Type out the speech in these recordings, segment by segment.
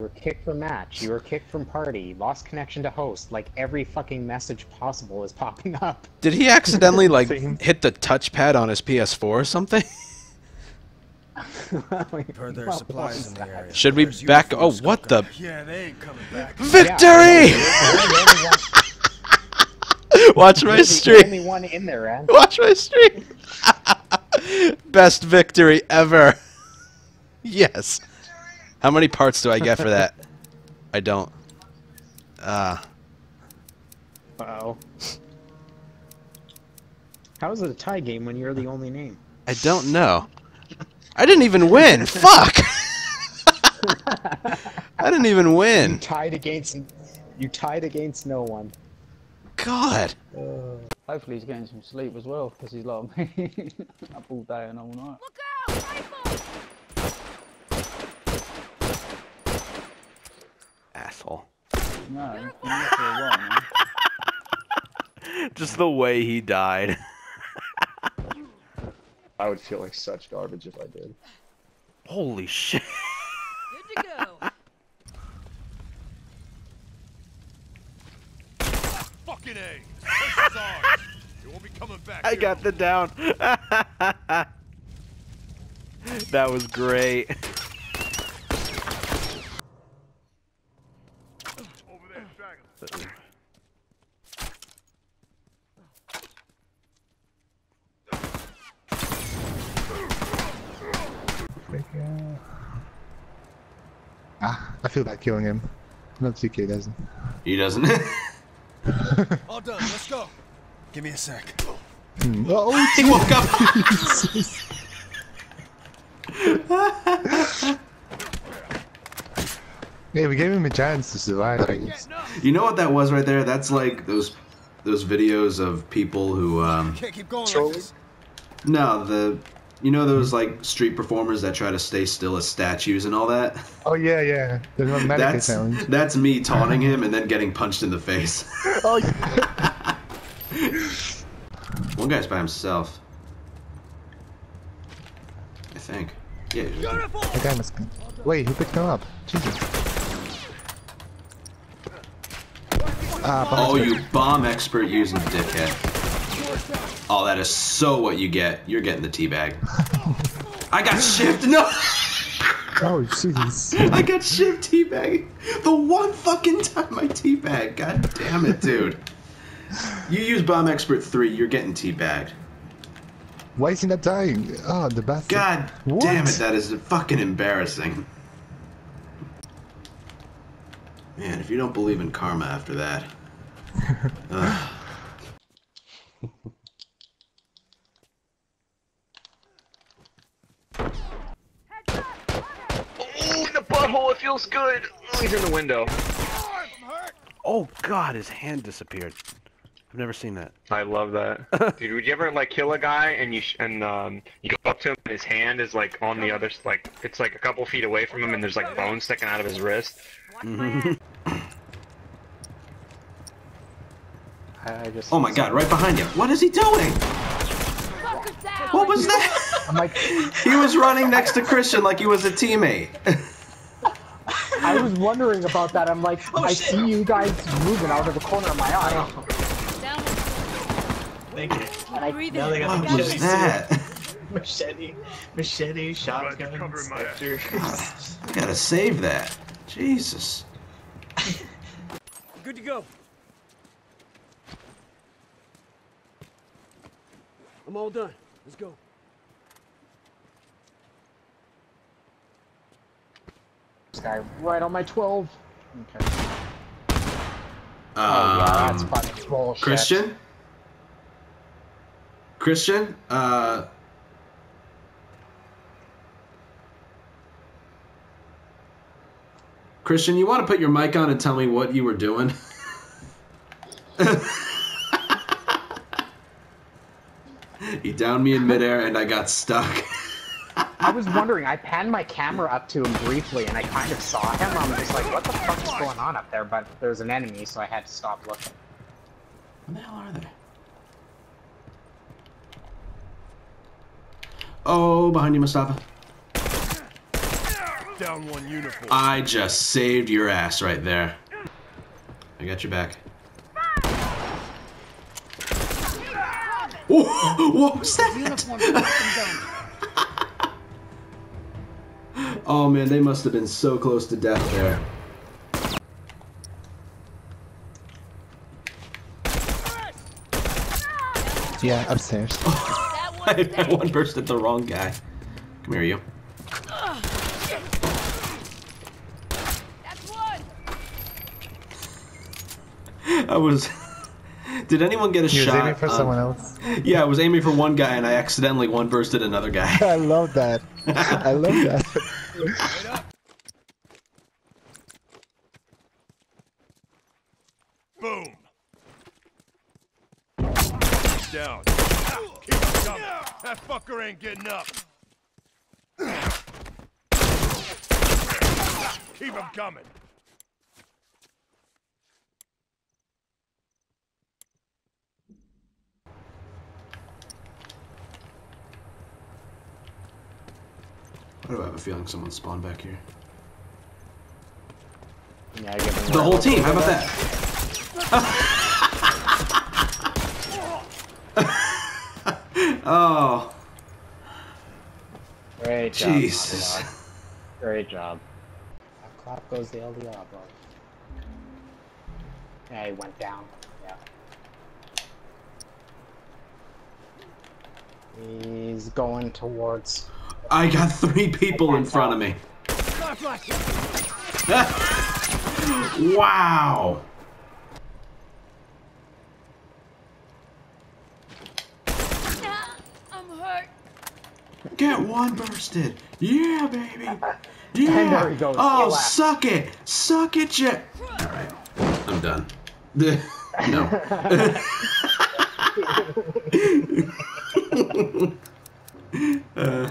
You were kicked from match, you were kicked from party, lost connection to host, like every fucking message possible is popping up. Did he accidentally, like, hit the touchpad on his PS4 or something? Further supplies in the area. Should we back? Oh, what the? Yeah, they ain't coming back. Victory! Watch my stream. There's only one in there, Ant. Watch my stream. Best victory ever. Yes. How many parts do I get for that? I don't. Uh-oh. How is it a tie game when you're the only name? I don't know. I didn't even win! Fuck! I didn't even win! You tied against no one. God! Hopefully he's getting some sleep as well, because he's like me. Up all day and all night. Look out! Rifle! Asshole. No, wrong, just the way he died. I would feel like such garbage if I did. Holy shit. Good to go. Fucking A. You won't be coming back. I got the down. That was great. Ah, I feel like killing him. No, TK doesn't. He doesn't. All done. Let's go. Give me a sec. Oh, he woke up. Yeah, we gave him a chance to survive. You know what that was right there? That's like those videos of people who can't keep going like this. No, the. You know those, like, street performers that try to stay still as statues and all that? Oh, yeah, yeah. That's me taunting him and then getting punched in the face. Oh, yeah. One guy's by himself. I think. Yeah, the guy must be... Wait, who picked him up? Jesus. Oh, you bomb expert using dickhead. Oh, that is so what you get. You're getting the teabag. I got shipped. No. Oh, Jesus. I got shipped teabagging. The one fucking time I teabagged. God damn it, dude. You use Bomb Expert 3. You're getting teabagged. Why is he not dying? Oh, the bastard. God damn it. That is fucking embarrassing. Man, if you don't believe in karma after that. Ugh. Oh, it feels good. Oh, he's in the window. Oh God, his hand disappeared. I've never seen that. I love that. Dude, would you ever like kill a guy and you go up to him and his hand is like on the other, like it's like a couple feet away from him and there's like bones sticking out of his wrist. Oh my God, right behind you. What is he doing? What was that? I'm like... He was running next to Christian like he was a teammate. I was wondering about that. I'm like, oh, I see you guys moving out of the corner of my eye. What was that? Machete, shotgun, inspector. I gotta save that. Jesus. Good to go. I'm all done. Let's go. Guy right on my 12. Okay. Oh, yeah, that's fucking bullshit. Christian? Christian? Christian, you want to put your mic on and tell me what you were doing? He downed me in midair and I got stuck. I was wondering, I panned my camera up to him briefly, and I kind of saw him, I'm just like, what the fuck is going on up there? But there's an enemy, so I had to stop looking. Where the hell are they? Oh, behind you, Mustafa. down one uniform. I just saved your ass right there. I got your back. Oh, what was that? Oh man, they must have been so close to death there. Yeah, upstairs. That one burst at the wrong guy. Come here, you. That's one. I was. Did anyone get a shot? You was aiming for someone else? Yeah, I was aiming for one guy, and I accidentally one-bursted another guy. I love that. I love that. Boom. Down. Keep coming. That fucker ain't getting up. Keep him coming. Why do I have a feeling someone spawned back here? Yeah, the whole team, how about that? Oh. Great job. Jesus. Great job. That clap goes the LDR, bro. Yeah, he went down. Yeah. He's going towards... I got three people in front of me. Wow. I'm hurt. Get one bursted. Yeah, baby. Yeah. Oh, suck it. Suck it, you. All right. I'm done. No. Yeah.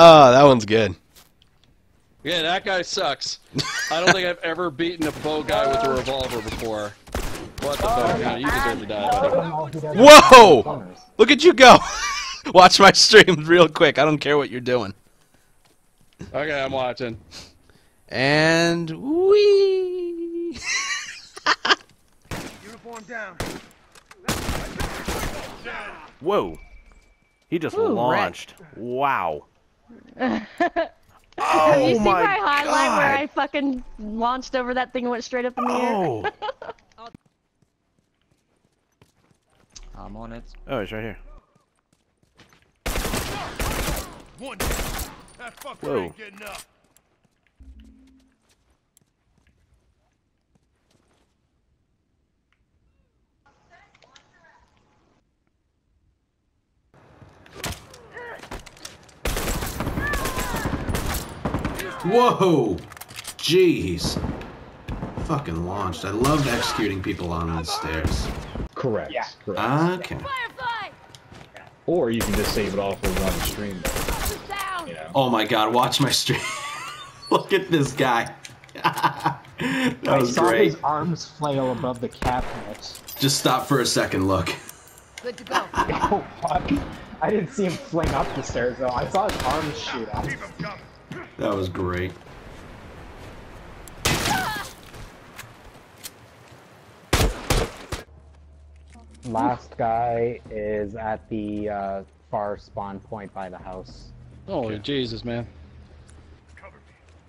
Oh, that one's good. Yeah, that guy sucks. I don't think I've ever beaten a bow guy with a revolver before. What the bow guy? You deserve to die. Whoa! Look at you go! Watch my stream real quick. I don't care what you're doing. Okay, I'm watching. And wee. Uniform down. Whoa. He just launched. Right. Wow. Oh have you seen my highlight God. Where I fucking launched over that thing and went straight up in the air? I'm on it. Oh, it's right here. One. That fucker ain't getting up. Whoa! Jeez. Fucking launched. I love executing people on the stairs. Correct. Yeah. Correct. Okay. Firefly! Or you can just save it all for one stream. You know. Oh my God! Watch my stream. Look at this guy. That was great. I saw his arms flail above the cabinet. Just stop for a second. Look. Good to go. Oh fuck! I didn't see him fling up the stairs though. I saw his arms shoot out. That was great. Last guy is at the far spawn point by the house. Holy Jesus, man.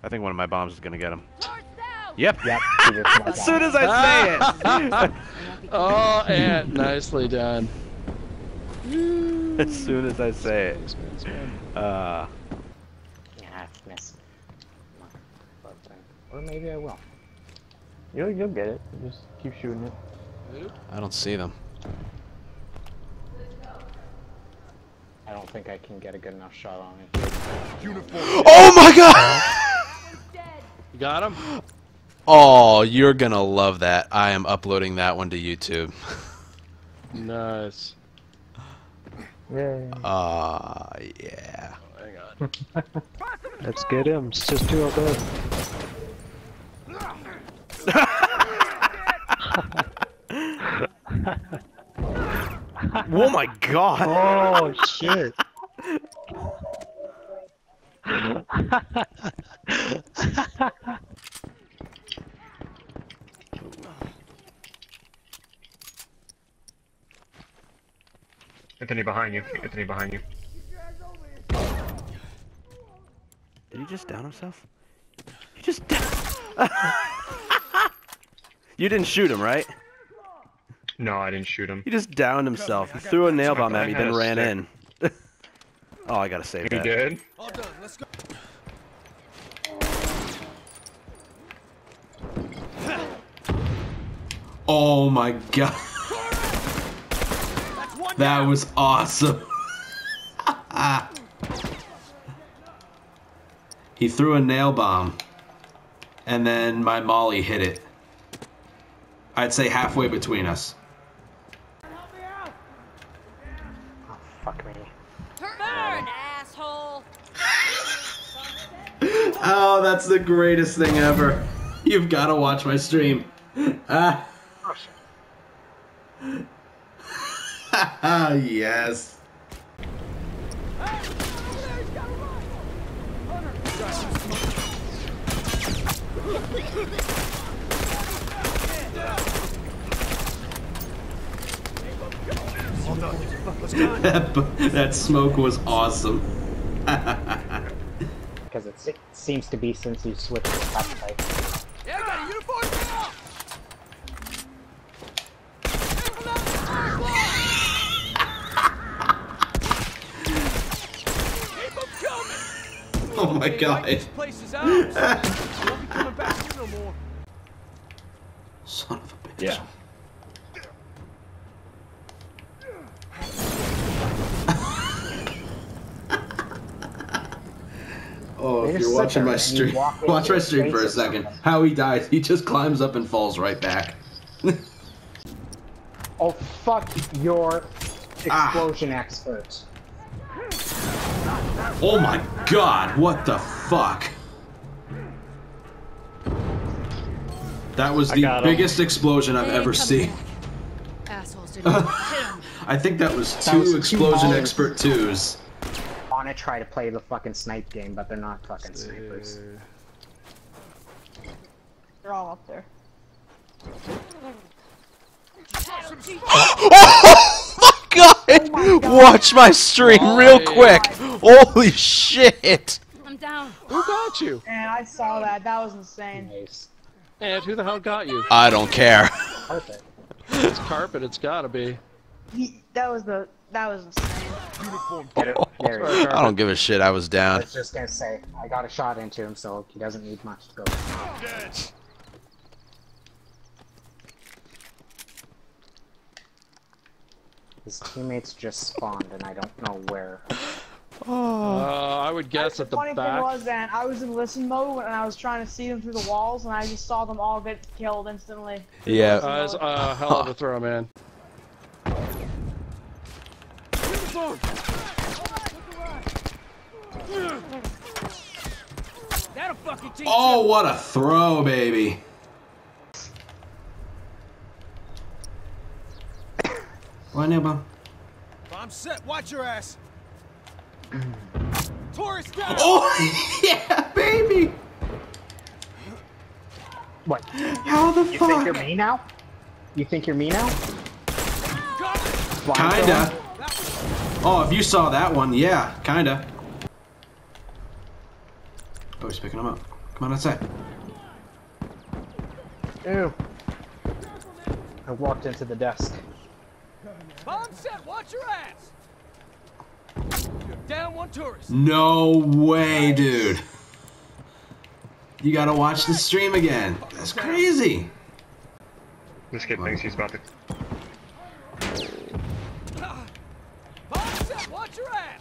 I think one of my bombs is gonna get him. Yep. Yep. As soon as I say it! Oh, Ant, nicely done. As soon as I say it. Yeah, I missed. Or maybe I will. You'll get it. Just keep shooting it. I don't see them. I don't think I can get a good enough shot on it. Oh my God! You got him? Oh, you're gonna love that. I am uploading that one to YouTube. Nice. Yeah. Ah, yeah. Oh, hang on. Let's get him, it's just two of us. Oh my god! Oh shit! Anthony behind you, Anthony behind you. Did he just down himself? He just down. You didn't shoot him, right? No, I didn't shoot him. He just downed himself. He threw a nail bomb at me, then ran in. Oh, I gotta save that. He did? All done, let's go. Oh my god. That was awesome. He threw a nail bomb, and then my molly hit it. I'd say halfway between us. Help me out. Oh, fuck me. Burn, asshole. Oh, that's the greatest thing ever. You've got to watch my stream. Yes. That smoke was awesome. Because it seems to be since you switched to the top type. Yeah, I got a uniform now! Oh my god. Son of a bitch. Yeah. Oh, if you're watching my stream, watch my stream for a second. How he dies, he just climbs up and falls right back. Oh, fuck your explosion expert. Oh my god, what the fuck? That was the biggest explosion I've ever seen. Assholes didn't hit him. I think that was two explosion expert twos. I want to try to play the fucking snipe game, but they're not fucking snipers. They're all up there. Oh my god! Oh my god. Watch my stream real quick! Oh, holy shit! I'm down. Who got you? Man, I saw that. That was insane. Nice. And who the hell got you? I don't care. Carpet. It's carpet, it's gotta be. That was insane. I don't give a shit, I was down. I was just gonna say, I got a shot into him, so he doesn't need much to go. His teammates just spawned, and I don't know where. I would guess at the back. The funny thing was that I was in listen mode, and I was trying to see them through the walls, and I just saw them all get killed instantly. Yeah. That was a hell of a throw, man. Oh, what a throw, baby. Why now, bomb? Bomb set, watch your ass. Taurus down. Oh, yeah, baby. What? How the fuck? You think you're me now? You think you're me now? Kinda. Oh, if you saw that one, yeah, kinda. Oh, he's picking him up. Come on outside. Ew. I walked into the desk. Bomb set, watch your ass! You're down one tourist. No way, dude. You gotta watch the stream again. That's crazy. This kid thinks he's about to...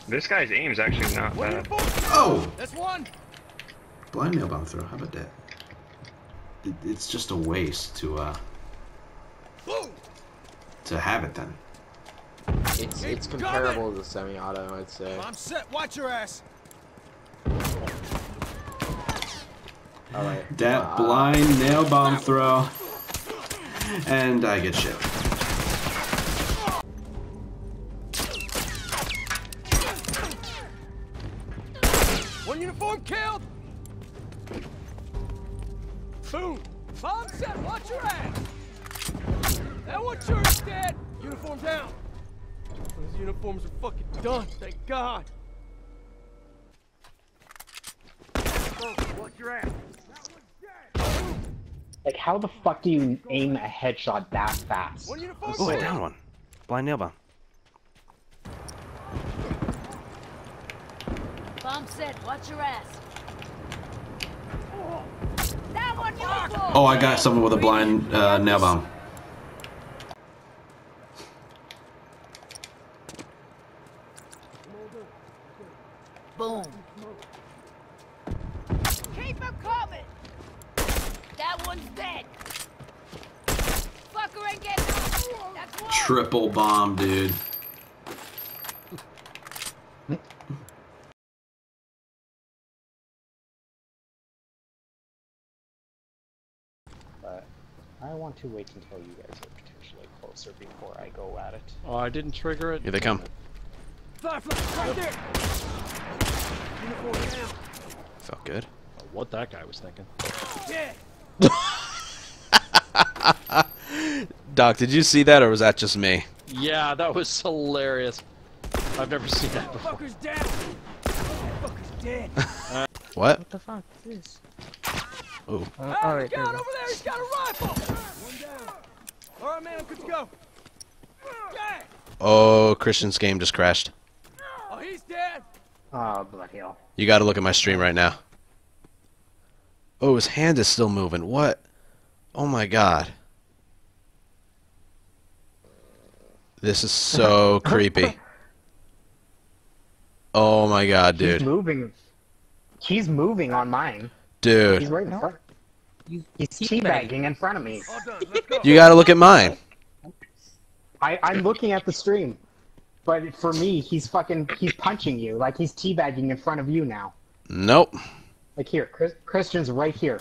This guy's aim's actually not bad. Oh! That's one! Blind nail bomb throw, how about that? It's just a waste to have it then. It's comparable to the semi-auto, I'd say. I'm set, watch your ass! All right. That blind nail bomb throw. And I get shit. One uniform killed. Boom. Bomb set. Watch your ass. That one sure is dead. Uniform down. Those uniforms are fucking done. Thank God. Like, how the fuck do you aim a headshot that fast? Oh, I downed one. Blind nail bomb. Bomb set. Watch your ass. That one, oh, I got someone with a blind nail bomb. Boom. Keep him coming! That one's dead! Fucker ain't getting out! That's one! Triple bomb, dude. But I want to wait until you guys are potentially closer before I go at it. Oh, I didn't trigger it. Here they come. Firefly, right there! Uniform down! Felt good. What that guy was thinking. Yeah. Doc, did you see that or was that just me? Yeah, that was hilarious. I've never seen that before. Fucker's down. Fucker's dead. What the fuck is this? Oh. Alright, over there, he's got a rifle! One down. Alright man, I'm good to go. Yeah. Oh, Christian's game just crashed. Oh, he's dead! Oh, bloody hell. You gotta look at my stream right now. Oh, his hand is still moving. What? Oh my god. This is so creepy. Oh my god, dude. He's moving. He's moving on mine. Dude. He's right in front. He's teabagging in front of me. You gotta look at mine. I'm looking at the stream. But for me, he's punching you. Like, he's teabagging in front of you now. Nope. Like here, Christian's right here.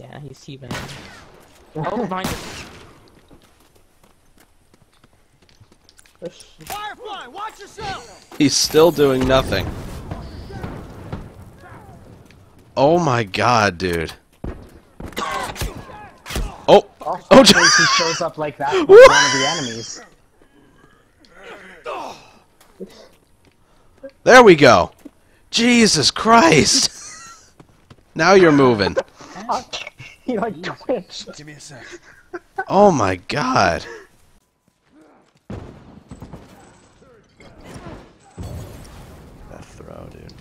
Yeah, he's teabagging. Oh my god. Firefly, watch yourself! He's still doing nothing. Oh my god, dude. Oh! Oh, he shows up like that with one of the enemies. There we go. Jesus Christ. Now you're moving. He like twitched. Give me a sec. Oh my god. That throw, dude.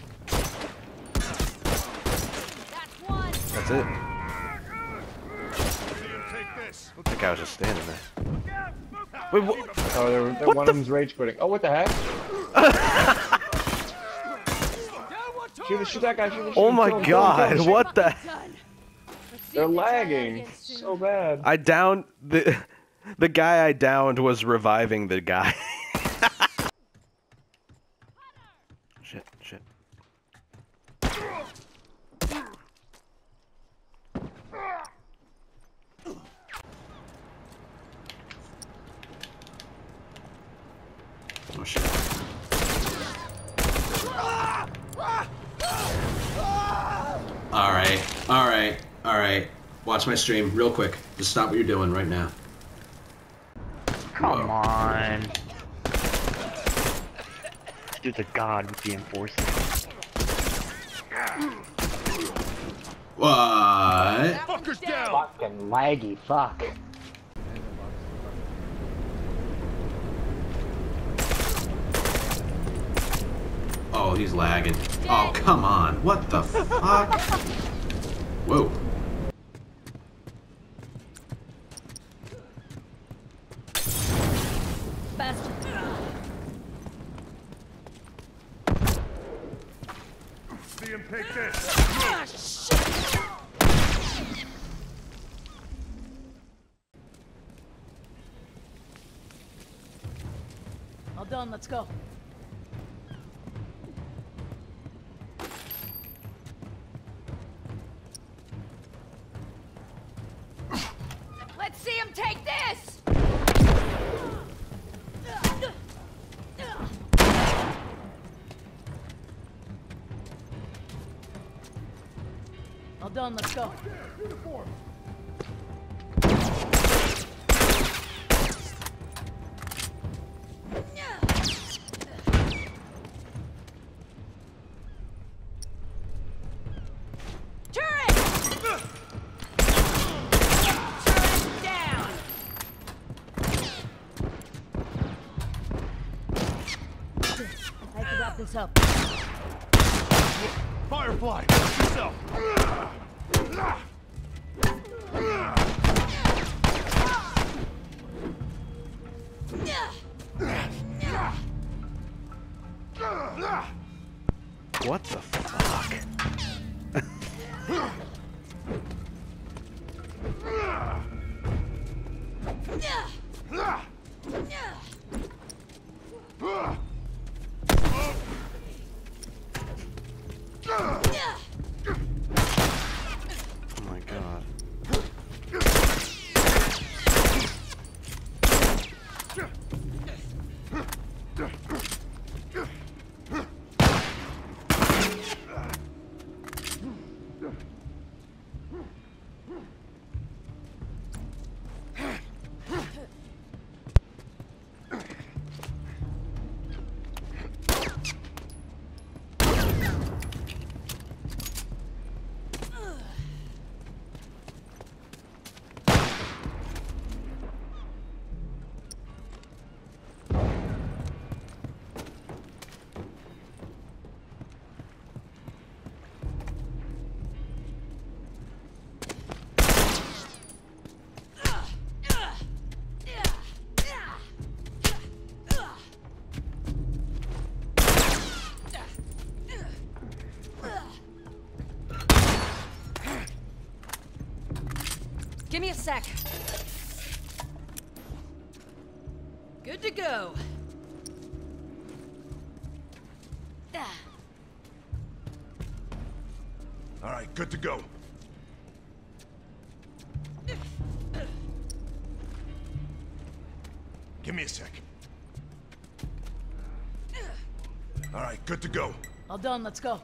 That's it. Looks like I was just standing there. Wait, what? Oh, one of them's rage quitting. Oh, what the heck? Shoot that guy, shoot, oh my god, him. What the? They're lagging so bad. I downed the guy I downed was reviving the guy. Shit, shit. Oh shit. Alright, watch my stream real quick. Just stop what you're doing right now. Come on. Dude's a god with the enforcer. What? Fucker's down. Fucking laggy fuck. Oh, he's lagging. Oh, come on. What the fuck? Whoa. Take this. Ah, shit. All done, let's go. All done, let's go. Uniform. Up. Firefly, yourself. What the fuck? Give me a sec. Good to go. All right, good to go. Give me a sec. All right, good to go. All done, let's go.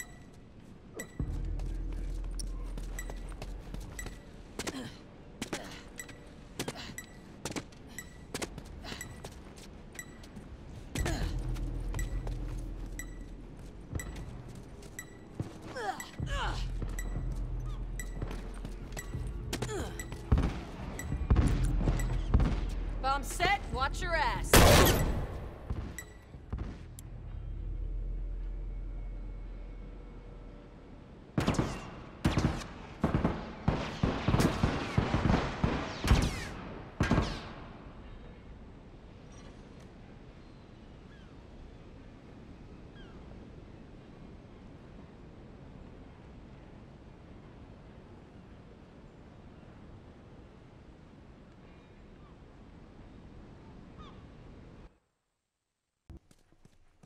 I'm set, watch your ass.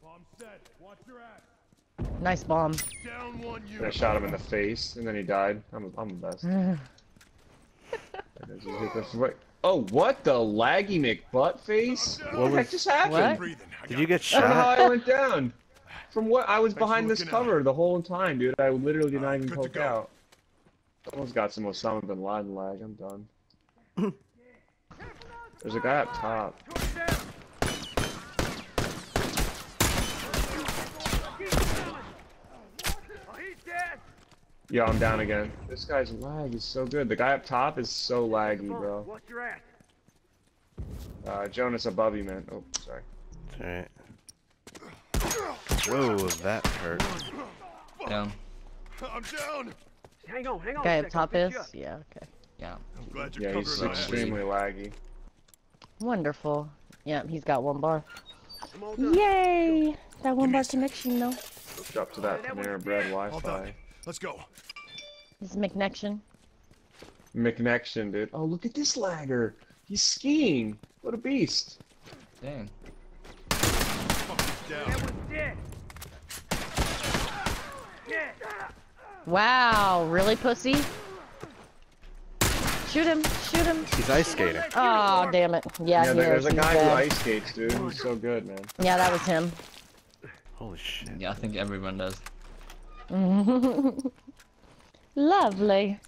Bomb set. Watch your ass. Nice bomb. Down one unit. I shot him in the face, and then he died. I'm the best. Oh, what the laggy McButt face? What the heck just happened? What? Did you get shot? I don't know how I went down. From what I was behind this cover the whole time, dude. I literally did not even poke out. Someone's got some Osama bin Laden lag. I'm done. There's a guy up top. Yo, I'm down again. This guy's lag is so good. The guy up top is so laggy, bro. What's your ass? Jonas above you, man. Oh, sorry. Alright. Whoa, that hurt. Down. I'm down. Hang on, hang on. Guy up top is? Yeah, okay. Yeah. I'm glad you're he's extremely laggy. Wonderful. Yeah, he's got one bar. Yay! That one bar connection, though. Hooked up to that Panera Bread Wi-Fi. Let's go. This is McNection. McNection, dude. Oh, look at this lagger. He's skiing. What a beast. Dang. Wow, really, pussy? Shoot him, shoot him. He's ice skating. Oh, damn it. Yeah, yeah, there's a guy who ice skates, dude. He's so good, man. Yeah, that was him. Holy shit. Yeah, I think everyone does. Lovely.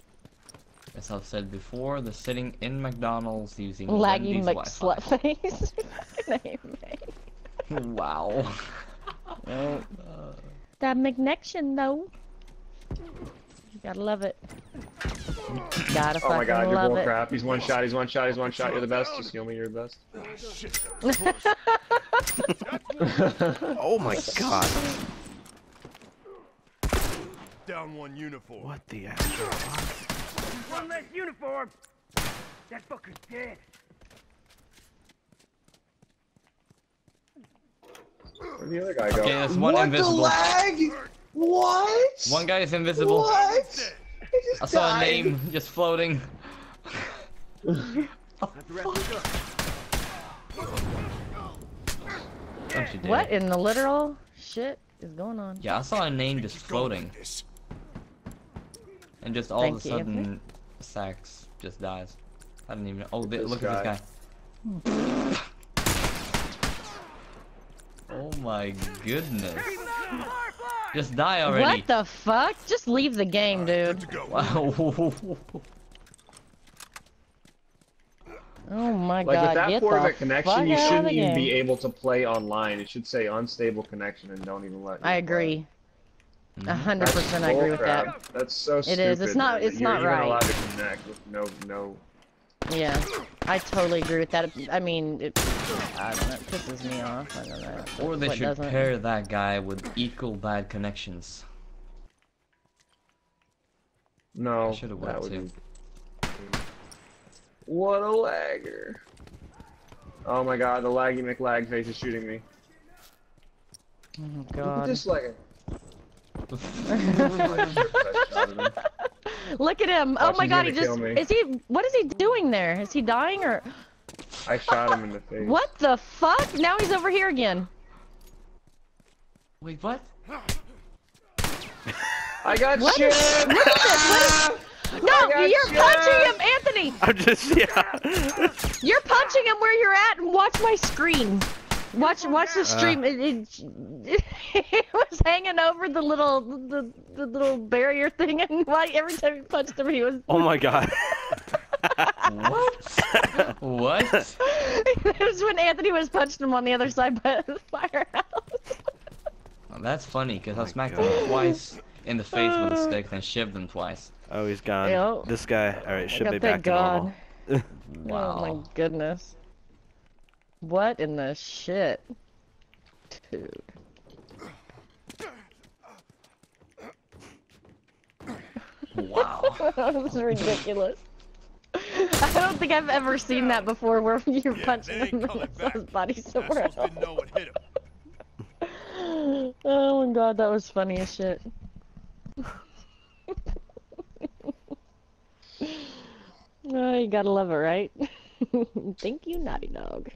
As I've said before, the sitting in McDonald's using Laggy McSlutface. Wow. That McNection though. You gotta love it. Gotta oh my god, you're bull crap. He's one shot, he's one shot, he's one shot. You're the best. Just heal me, you're the best. Oh, shit. Oh my god. Down one uniform. What the actual? One less uniform. That fucker's dead. Where'd the other guy go? Okay, that's one what invisible. What the lag? What? One guy is invisible. What? I saw died. A name just floating. Oh, what in the literal shit is going on? Yeah, I saw a name just floating. And just all of a sudden, Sax just dies. I didn't even. Oh, look at this guy. Oh my goodness. Just die already. What the fuck? Just leave the game, dude. Wow. Oh my god. Like with that poor of a connection, you shouldn't even be able to play online. It should say unstable connection and don't even let. I agree. 100%, I agree with that. That's so stupid. It is. It's not. It's not right. You're not allowed to connect with no. Yeah, I totally agree with that. I mean, I don't know, it pisses me off. I don't know. Or they should pair that guy with equal bad connections. No, I should have went too. What a lagger! Oh my god, the laggy McLag face is shooting me. Oh my god! Look at this lagger. Look at him! Oh my god, he just—is he? What is he doing there? Is he dying or? I shot him in the face. What the fuck? Now he's over here again. Wait, what? I got what shit! Is... Look at this! No, you're punching him, Anthony. I'm just You're punching him where you're at, and watch my screen. Watch the stream. It was hanging over the little little barrier thing, and like every time he punched him, he was. Oh my god. What? What? It was when Anthony was punching him on the other side by the firehouse. Well, that's funny because I smacked him twice in the face with a stick, then shivved him twice. Oh, he's gone. Yo. This guy. All right, should be back to normal. Wow. Oh my goodness. What in the shit? Dude. Wow. That was ridiculous. I don't think I've ever seen that before where you're punching him and his body somewhere else. Oh my god, that was funny as shit. Oh, you gotta love it, right? Thank you, Naughty Dog.